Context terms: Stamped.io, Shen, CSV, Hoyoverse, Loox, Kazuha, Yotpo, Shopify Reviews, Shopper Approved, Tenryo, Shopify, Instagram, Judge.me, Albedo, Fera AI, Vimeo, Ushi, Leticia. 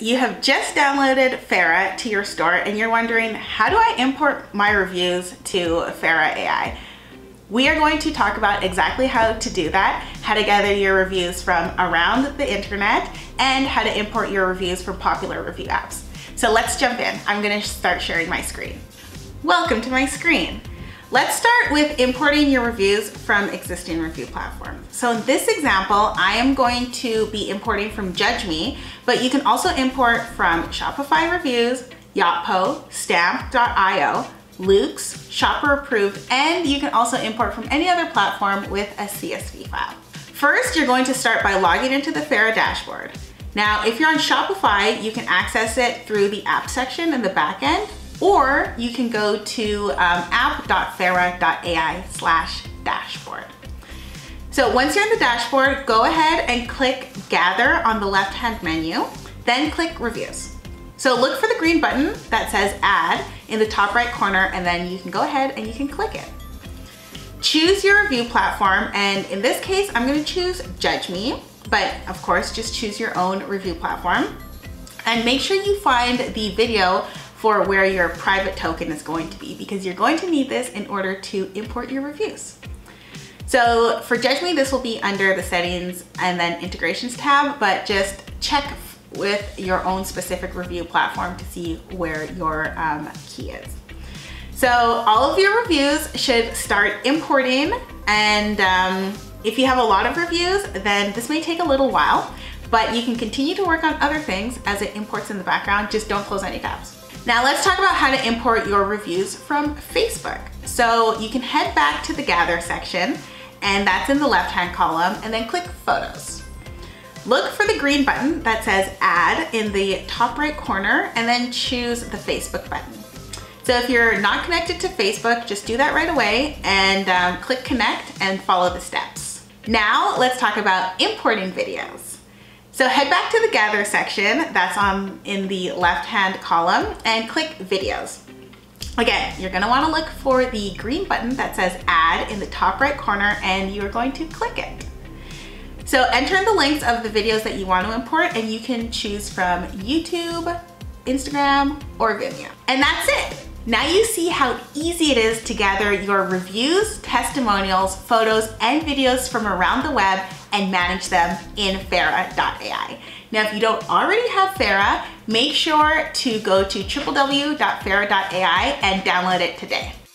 you have just downloaded Fera to your store and you're wondering, how do I import my reviews to Fera AI? We are going to talk about exactly how to do that, how to gather your reviews from around the internet, and how to import your reviews from popular review apps. So let's jump in. I'm gonna start sharing my screen. Welcome to my screen. Let's start with importing your reviews from existing review platforms. So in this example, I am going to be importing from Judge.me, but you can also import from Shopify Reviews, Yotpo, Stamped.io, Loox, Shopper Approved, and you can also import from any other platform with a CSV file. First, you're going to start by logging into the Fera dashboard. Now, if you're on Shopify, you can access it through the app section in the back end, or you can go to app.fera.ai/dashboard. So once you're in the dashboard, go ahead and click Gather on the left-hand menu, then click Reviews. So look for the green button that says Add in the top right corner, and then you can go ahead and you can click it. Choose your review platform, and in this case, I'm gonna choose Judge.me, but of course, just choose your own review platform. And make sure you find the video for where your private token is going to be, because you're going to need this in order to import your reviews. So for Judge.me, this will be under the settings and then integrations tab, but just check with your own specific review platform to see where your key is. So all of your reviews should start importing, and if you have a lot of reviews, then this may take a little while, but you can continue to work on other things as it imports in the background. Just don't close any tabs. Now let's talk about how to import your reviews from Facebook. So you can head back to the Gather section, and that's in the left-hand column, and then click Photos. Look for the green button that says Add in the top right corner, and then choose the Facebook button. So if you're not connected to Facebook, just do that right away and click Connect and follow the steps. Now let's talk about importing videos. So head back to the Gather section, that's in the left-hand column, and click Videos. Again, you're gonna wanna look for the green button that says Add in the top right corner, and you're going to click it. So enter the links of the videos that you want to import, and you can choose from YouTube, Instagram, or Vimeo. And that's it. Now you see how easy it is to gather your reviews, testimonials, photos, and videos from around the web and manage them in Fera.ai. Now, if you don't already have Fera, make sure to go to www.fera.ai and download it today.